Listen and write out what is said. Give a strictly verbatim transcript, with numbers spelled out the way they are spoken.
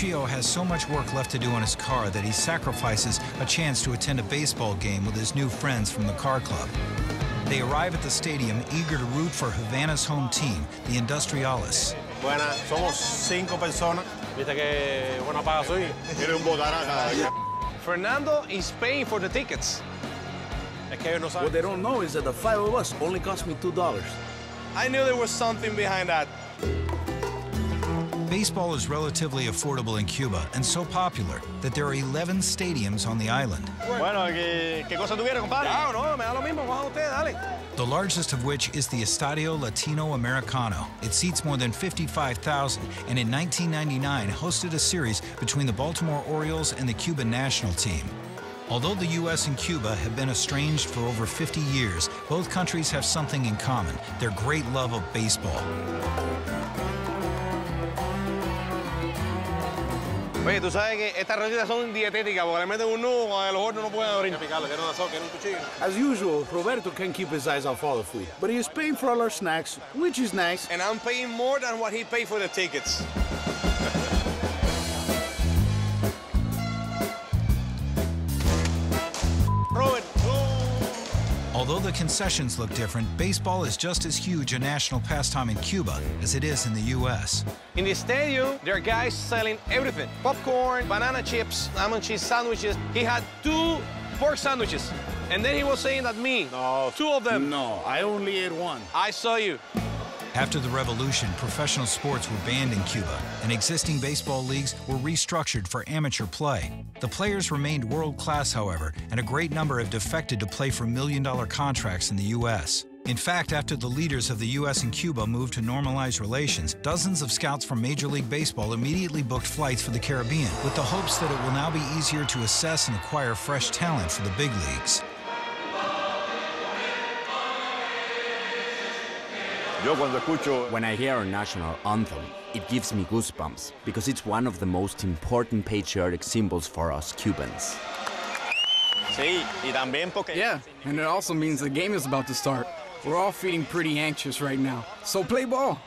Chio has so much work left to do on his car that he sacrifices a chance to attend a baseball game with his new friends from the car club. They arrive at the stadium eager to root for Havana's home team, the Industriales. Bueno, somos cinco personas. Viste que buena paga soy. Tiene un botaraja. Fernando is paying for the tickets. What they don't know is that the five of us only cost me two dollars. I knew there was something behind that. Baseball is relatively affordable in Cuba and so popular that there are eleven stadiums on the island. The largest of which is the Estadio Latinoamericano. It seats more than fifty-five thousand and in nineteen ninety-nine hosted a series between the Baltimore Orioles and the Cuban national team. Although the U S and Cuba have been estranged for over fifty years, both countries have something in common: their great love of baseball. Oye, tú sabes que estas recetas son dietéticas porque le meten un nudo a los hornos no pueden abrir. As usual, Roberto can't keep his eyes off all the food, but he is paying for all our snacks, which is nice. And I'm paying more than what he paid for the tickets. Although the concessions look different, baseball is just as huge a national pastime in Cuba as it is in the U S In the stadium, there are guys selling everything. Popcorn, banana chips, almond cheese sandwiches. He had two pork sandwiches. And then he was saying that me, no, two of them. No, I only ate one. I saw you. After the revolution, professional sports were banned in Cuba, and existing baseball leagues were restructured for amateur play. The players remained world-class, however, and a great number have defected to play for million-dollar contracts in the U S In fact, after the leaders of the U S and Cuba moved to normalize relations, dozens of scouts from Major League Baseball immediately booked flights for the Caribbean, with the hopes that it will now be easier to assess and acquire fresh talent for the big leagues. When I hear our national anthem, it gives me goosebumps because it's one of the most important patriotic symbols for us Cubans. Yeah, and it also means the game is about to start. We're all feeling pretty anxious right now, so play ball.